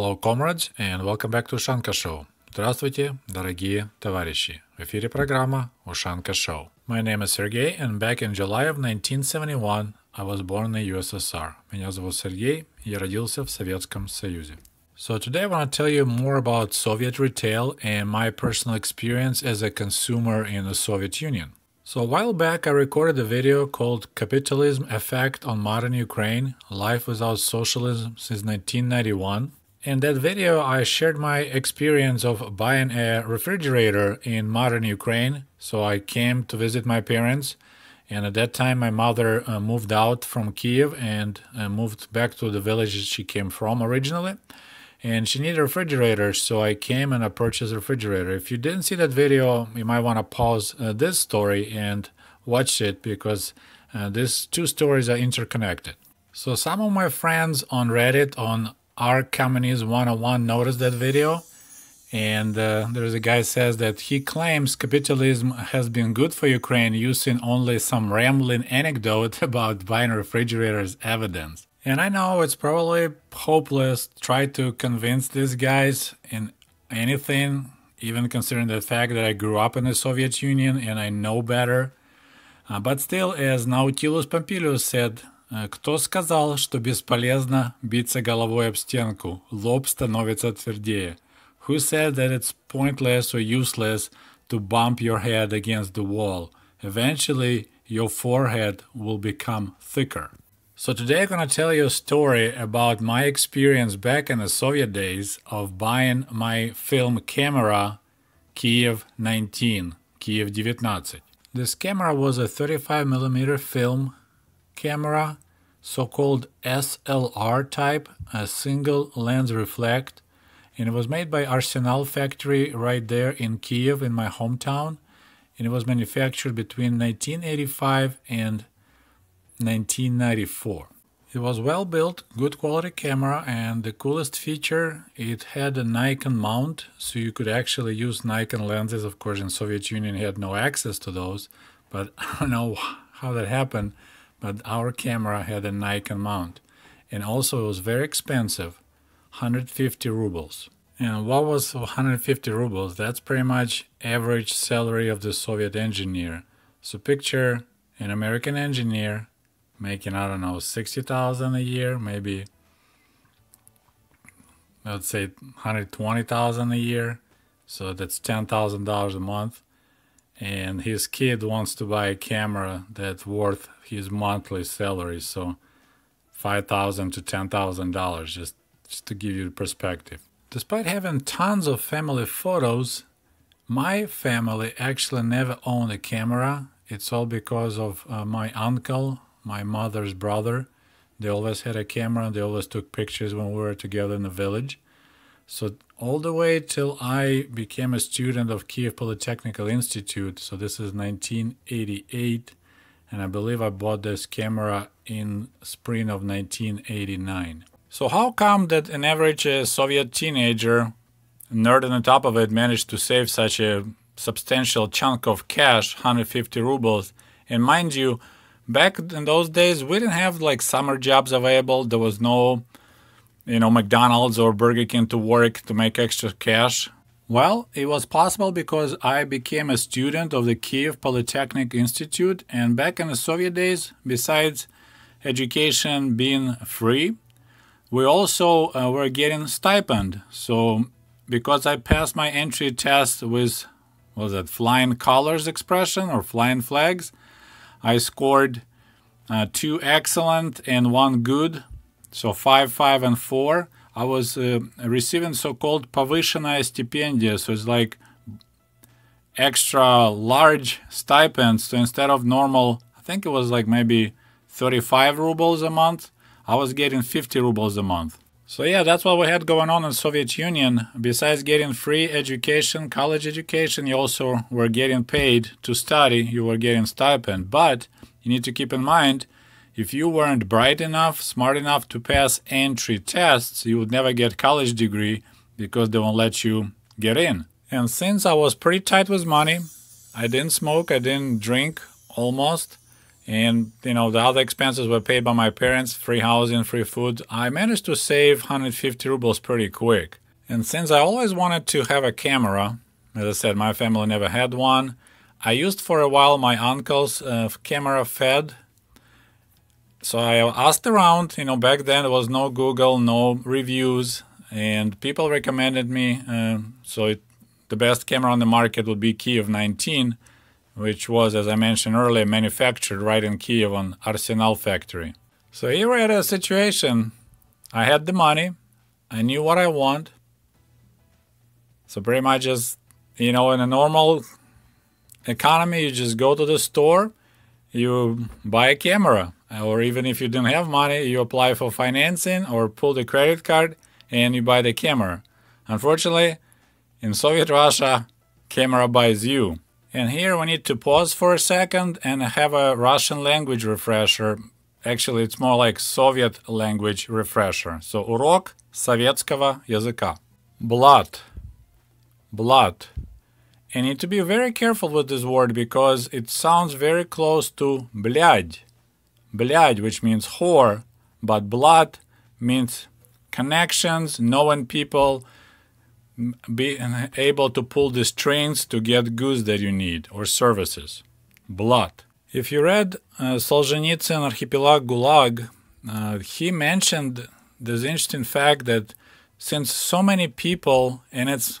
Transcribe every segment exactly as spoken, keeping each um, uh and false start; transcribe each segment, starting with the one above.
Hello, comrades, and welcome back to Ushanka Show. Здравствуйте, дорогие товарищи. В эфире программа Ushanka Show. My name is Sergei, and back in July of nineteen seventy-one, I was born in the U S S R. Меня зовут Сергей, я родился в Советском Союзе. So today I want to tell you more about Soviet retail and my personal experience as a consumer in the Soviet Union. So a while back I recorded a video called Capitalism Effect on Modern Ukraine, Life Without Socialism Since nineteen ninety-one. In that video, I shared my experience of buying a refrigerator in modern Ukraine. So I came to visit my parents, and at that time my mother uh, moved out from Kiev and uh, moved back to the village she came from originally. And she needed a refrigerator, so I came and I purchased a refrigerator. If you didn't see that video, you might want to pause uh, this story and watch it, because uh, these two stories are interconnected. So some of my friends on Reddit, on Our Communist one oh one, noticed that video, and uh, there's a guy says that he claims capitalism has been good for Ukraine using only some rambling anecdote about buying refrigerators evidence. And I know it's probably hopeless to try to convince these guys in anything, even considering the fact that I grew up in the Soviet Union and I know better. Uh, but still, as Nautilus Pompilius said, «Кто сказал, что бесполезно биться головой об стенку? Лоб становится твердее». Who said that it's pointless or useless to bump your head against the wall? Eventually, your forehead will become thicker. So today I'm going to tell you a story about my experience back in the Soviet days of buying my film camera Kiev nineteen, Kiev nineteen. This camera was a thirty-five millimeter film camera, so-called S L R type, a single lens reflect, and it was made by Arsenal factory right there in Kiev, in my hometown, and it was manufactured between nineteen eighty-five and nineteen ninety-four. It was well built, good quality camera, and the coolest feature, it had a Nikon mount, so you could actually use Nikon lenses. Of course, in Soviet Union you had no access to those, but I don't know how that happened, but our camera had a Nikon mount, and also it was very expensive, one hundred fifty rubles. And what was one hundred fifty rubles? That's pretty much average salary of the Soviet engineer. So picture an American engineer making, I don't know, sixty thousand a year, maybe, let's say one hundred twenty thousand a year, so that's ten thousand dollars a month, and his kid wants to buy a camera that's worth his monthly salary, so five thousand dollars to ten thousand dollars, just, just to give you perspective. Despite having tons of family photos, my family actually never owned a camera. It's all because of uh, my uncle, my mother's brother. They always had a camera and they always took pictures when we were together in the village. So all the way till I became a student of Kiev Polytechnical Institute, so this is nineteen eighty-eight, and I believe I bought this camera in spring of nineteen eighty-nine. So how come that an average uh, Soviet teenager, nerd on the top of it, managed to save such a substantial chunk of cash, one hundred fifty rubles, and mind you, back in those days, we didn't have like summer jobs available. There was no, you know, McDonald's or Burger King to work to make extra cash. Well, it was possible because I became a student of the Kiev Polytechnical Institute. And back in the Soviet days, besides education being free, we also uh, were getting stipend. So because I passed my entry test with, what was that, flying colors expression or flying flags, I scored uh, two excellent and one good, so five, five, and four. I was uh, receiving so-called повышенная стипендия, so it's like extra large stipends. So instead of normal, I think it was like maybe thirty-five rubles a month, I was getting fifty rubles a month. So yeah, that's what we had going on in Soviet Union. Besides getting free education, college education, you also were getting paid to study, you were getting stipend. But you need to keep in mind, if you weren't bright enough, smart enough to pass entry tests, you would never get college degree because they won't let you get in. And since I was pretty tight with money, I didn't smoke, I didn't drink, almost, And, you know, the other expenses were paid by my parents, free housing, free food. I managed to save one hundred fifty rubles pretty quick. And since I always wanted to have a camera, as I said, my family never had one, I used for a while my uncle's uh, camera Fed. So I asked around, you know, back then there was no Google, no reviews, and people recommended me. Uh, so it, the best camera on the market would be Kiev nineteen, which was, as I mentioned earlier, manufactured right in Kiev on Arsenal factory. So here we had a situation. I had the money, I knew what I want. So pretty much just, you know, in a normal economy, you just go to the store, you buy a camera, or even if you didn't have money, you apply for financing or pull the credit card and you buy the camera. Unfortunately, in Soviet Russia, camera buys you. And here we need to pause for a second and have a Russian language refresher. Actually, it's more like Soviet language refresher. So, урок советского языка. Блат. Блат. And you need to be very careful with this word because it sounds very close to блядь. Блядь, which means whore, but блат means connections, knowing people, being able to pull the strings to get goods that you need or services. Blat. If you read uh, Solzhenitsyn Archipelago Gulag, uh, he mentioned this interesting fact that since so many people, and it's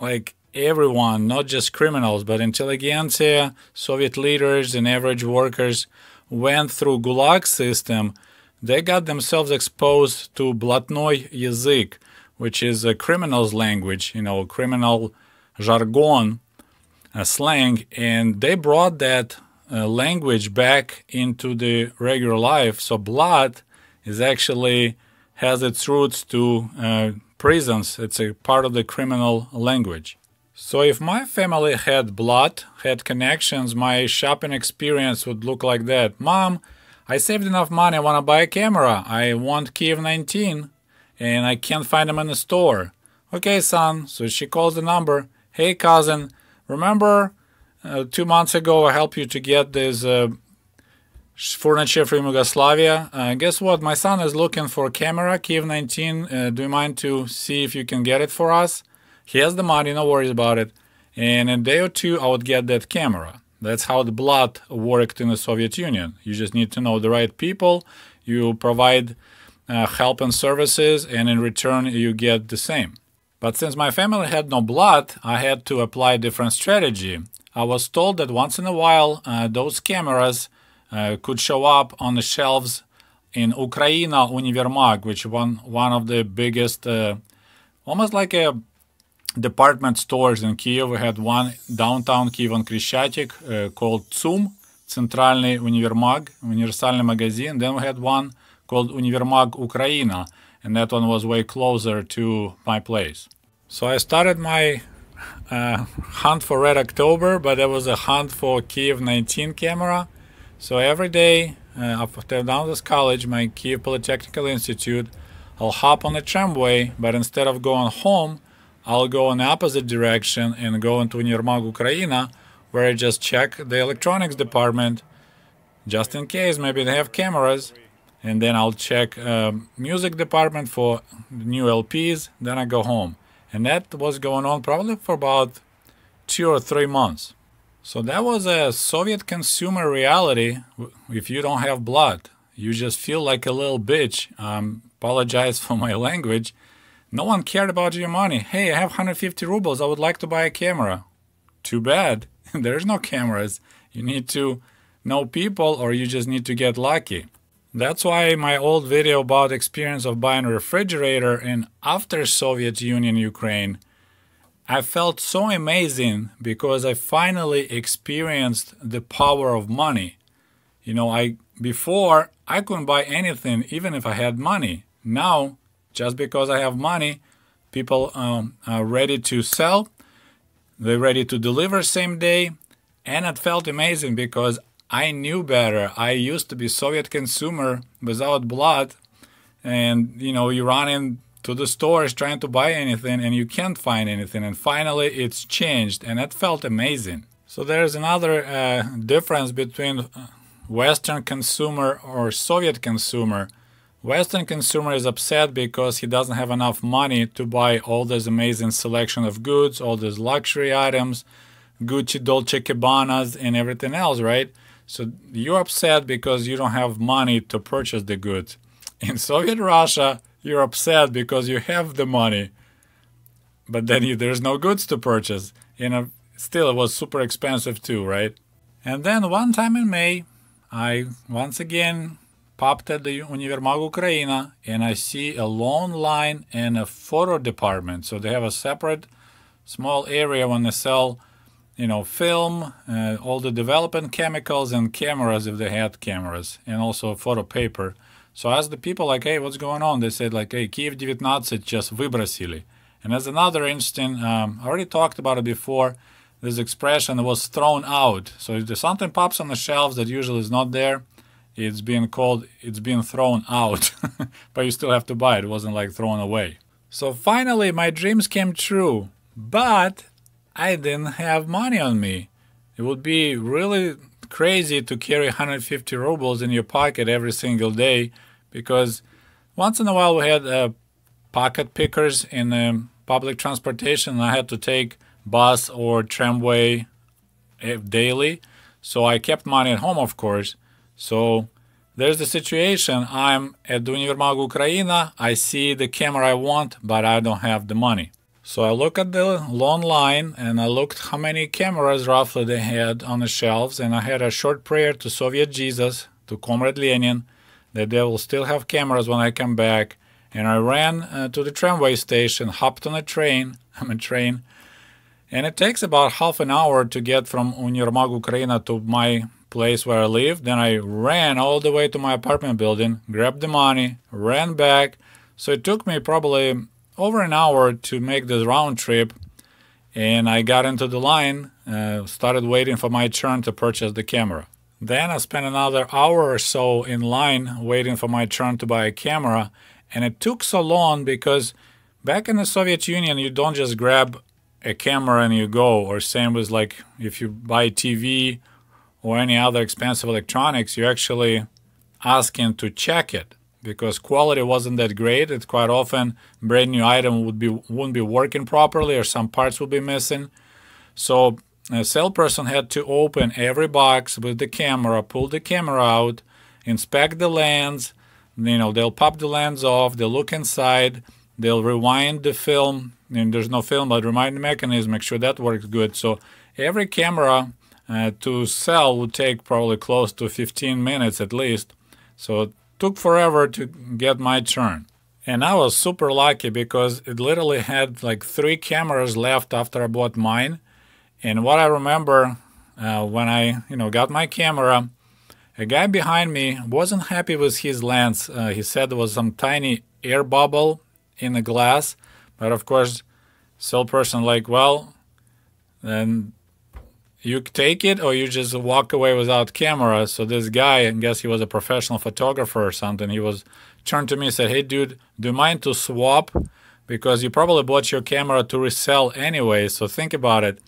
like everyone, not just criminals, but intelligentsia, Soviet leaders and average workers went through Gulag system, they got themselves exposed to blatnoy yazyk, which is a criminal's language, you know, criminal jargon, a slang, and they brought that uh, language back into the regular life. So blat is actually has its roots to uh, prisons. It's a part of the criminal language. So if my family had blat, had connections, my shopping experience would look like that. Mom, I saved enough money. I want to buy a camera. I want Kiev nineteen. And I can't find them in the store. Okay, son. So she calls the number. Hey, cousin, remember uh, two months ago I helped you to get this uh, furniture from Yugoslavia? Uh, guess what? My son is looking for a camera, Kiev nineteen. Uh, do you mind to see if you can get it for us? He has the money, no worries about it. And in a day or two, I would get that camera. That's how the blat worked in the Soviet Union. You just need to know the right people. You provide Uh, help and services, and in return you get the same. But since my family had no blat, I had to apply a different strategy. I was told that once in a while uh, those cameras uh, could show up on the shelves in Ukraina Univermag, which one one of the biggest, uh, almost like a department stores in Kiev. We had one downtown Kiev on Krishatik uh, called ЦУМ, Центральный Univermag, Универсальный магазин. Then we had one called Univermag Ukraina, and that one was way closer to my place. So I started my uh, hunt for Red October, but there was a hunt for Kiev nineteen camera. So every day uh, after Nautilus College, my Kiev Polytechnical Institute, I'll hop on the tramway, but instead of going home, I'll go in the opposite direction and go into Univermag Ukraina, where I just check the electronics department, just in case maybe they have cameras. And then I'll check uh, music department for new L Ps, then I go home. And that was going on probably for about two or three months. So that was a Soviet consumer reality. If you don't have blood, you just feel like a little bitch. Um, apologize for my language. No one cared about your money. Hey, I have one hundred fifty rubles, I would like to buy a camera. Too bad, there's no cameras. You need to know people or you just need to get lucky. That's why my old video about experience of buying a refrigerator in after Soviet Union Ukraine, I felt so amazing because I finally experienced the power of money. You know, I before I couldn't buy anything even if I had money. Now, just because I have money, people um, are ready to sell, they're ready to deliver same day, and it felt amazing because I knew better. I used to be Soviet consumer without blood, and you know, you run into the stores trying to buy anything and you can't find anything, and finally it's changed and it felt amazing. So there's another uh, difference between Western consumer or Soviet consumer, Western consumer is upset because he doesn't have enough money to buy all this amazing selection of goods, all these luxury items, Gucci, Dolce and Gabbana's and everything else, right? So you're upset because you don't have money to purchase the goods. In Soviet Russia, you're upset because you have the money, but then you, there's no goods to purchase. You know, still it was super expensive too, right? And then one time in May, I once again popped at the Univermag Ukraina, and I see a long line in a photo department. So they have a separate small area when they sell, you know, film, uh, all the development chemicals and cameras if they had cameras, and also photo paper. So I asked the people, like, hey, what's going on? They said, like, hey, Kiev nineteen just выбросили. And that's another interesting, um, I already talked about it before, this expression was thrown out. So if there's something pops on the shelves that usually is not there, it's being called, it's being thrown out. But you still have to buy it. It wasn't like thrown away. So finally, my dreams came true, but I didn't have money on me. It would be really crazy to carry one hundred fifty rubles in your pocket every single day, because once in a while we had uh, pocket pickers in um, public transportation, and I had to take bus or tramway daily, so I kept money at home, of course. So there's the situation. I'm at the Univermag Ukraina, I see the camera I want, but I don't have the money. So I look at the long line, and I looked how many cameras roughly they had on the shelves, and I had a short prayer to Soviet Jesus, to Comrade Lenin, that they will still have cameras when I come back. And I ran uh, to the tramway station, hopped on a train, I'm a train, and it takes about half an hour to get from Univermag Ukraina to my place where I live. Then I ran all the way to my apartment building, grabbed the money, ran back. So it took me probably over an hour to make this round trip. And I got into the line, uh, started waiting for my turn to purchase the camera. Then I spent another hour or so in line waiting for my turn to buy a camera. And it took so long because back in the Soviet Union, you don't just grab a camera and you go, or same with like if you buy a T V or any other expensive electronics, you're actually asking to check it because quality wasn't that great. It's quite often brand new item would be, wouldn't be working properly, or some parts would be missing. So a salesperson had to open every box with the camera, pull the camera out, inspect the lens, you know, they'll pop the lens off, they'll look inside, they'll rewind the film, and there's no film, but rewind the mechanism, make sure that works good. So every camera uh, to sell would take probably close to fifteen minutes at least. So it took forever to get my turn. And I was super lucky because it literally had like three cameras left after I bought mine. And what I remember uh, when I, you know, got my camera, a guy behind me wasn't happy with his lens. Uh, he said there was some tiny air bubble in the glass. But of course, salesperson like, well, then you take it or you just walk away without camera. So this guy, I guess he was a professional photographer or something, he was turned to me and said, hey, dude, do you mind to swap? Because you probably bought your camera to resell anyway. So think about it.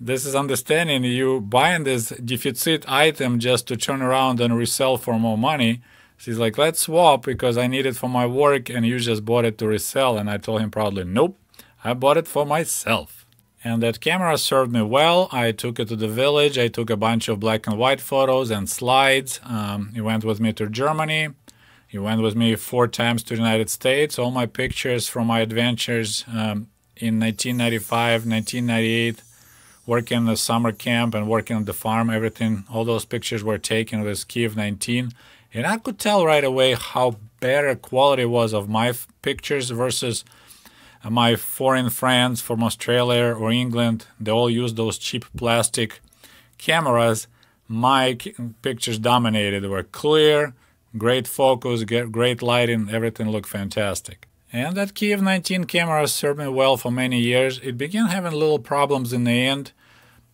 This is understanding you buying this deficit item just to turn around and resell for more money. She's like, let's swap because I need it for my work and you just bought it to resell. And I told him proudly, nope, I bought it for myself. And that camera served me well. I took it to the village. I took a bunch of black and white photos and slides. Um, he went with me to Germany. He went with me four times to the United States. All my pictures from my adventures um, in nineteen ninety-five, nineteen ninety-eight, working in the summer camp and working on the farm, everything, all those pictures were taken with Kiev nineteen. And I could tell right away how better quality was of my pictures versus my foreign friends from Australia or England. They all use those cheap plastic cameras. My pictures dominated. They were clear, great focus, great lighting, everything looked fantastic. And that Kiev nineteen camera served me well for many years. It began having little problems in the end.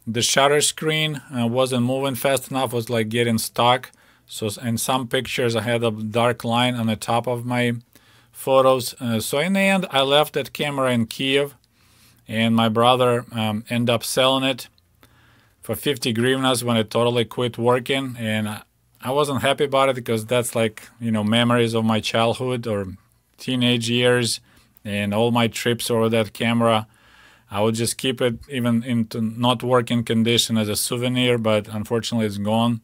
The shutter screen uh, wasn't moving fast enough, was like getting stuck. So in some pictures I had a dark line on the top of my photos. Uh, so in the end I left that camera in Kiev, and my brother um, ended up selling it for fifty hryvnias when it totally quit working. And I wasn't happy about it because that's like, you know, memories of my childhood or teenage years and all my trips over that camera. I would just keep it even into not working condition as a souvenir, but unfortunately it's gone.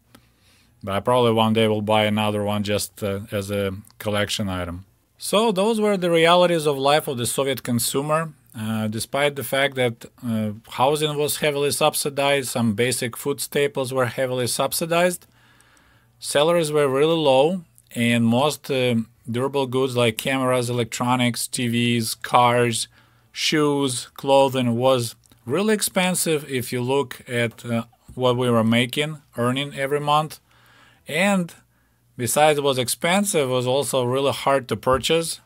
But I probably one day will buy another one just uh, as a collection item. So those were the realities of life of the Soviet consumer. Uh, despite the fact that uh, housing was heavily subsidized, some basic food staples were heavily subsidized, salaries were really low, and most uh, durable goods like cameras, electronics, T Vs, cars, shoes, clothing was really expensive if you look at uh, what we were making, earning every month. And besides it was expensive, it was also really hard to purchase.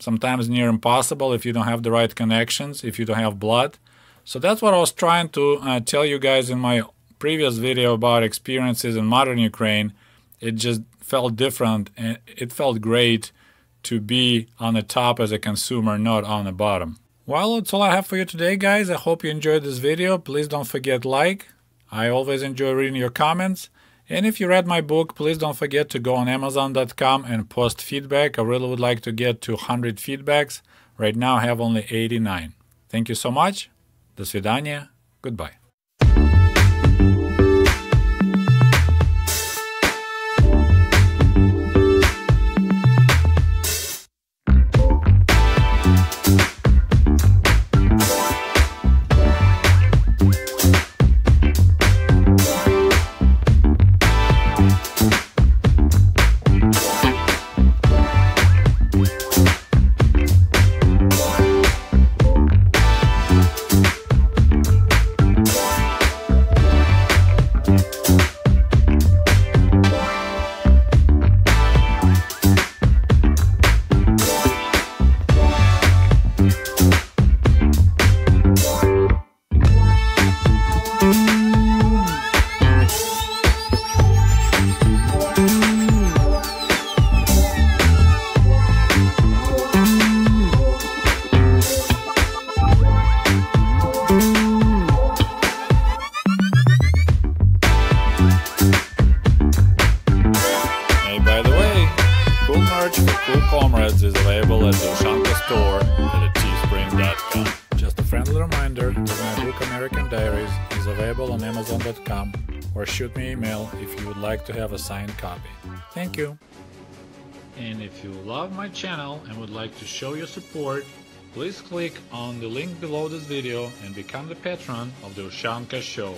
Sometimes near impossible if you don't have the right connections, if you don't have blood. So that's what I was trying to uh, tell you guys in my previous video about experiences in modern Ukraine. It just felt different and it felt great to be on the top as a consumer, not on the bottom. Well, that's all I have for you today, guys. I hope you enjoyed this video. Please don't forget like. I always enjoy reading your comments. And if you read my book, please don't forget to go on Amazon dot com and post feedback. I really would like to get to one hundred feedbacks. Right now I have only eighty-nine. Thank you so much. До свидания. Goodbye. Or shoot me an email if you would like to have a signed copy. Thank you. And if you love my channel and would like to show your support, please click on the link below this video and become the patron of the Ushanka Show.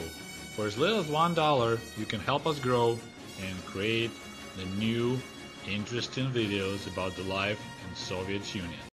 For as little as one dollar, you can help us grow and create the new, interesting videos about the life in Soviet Union.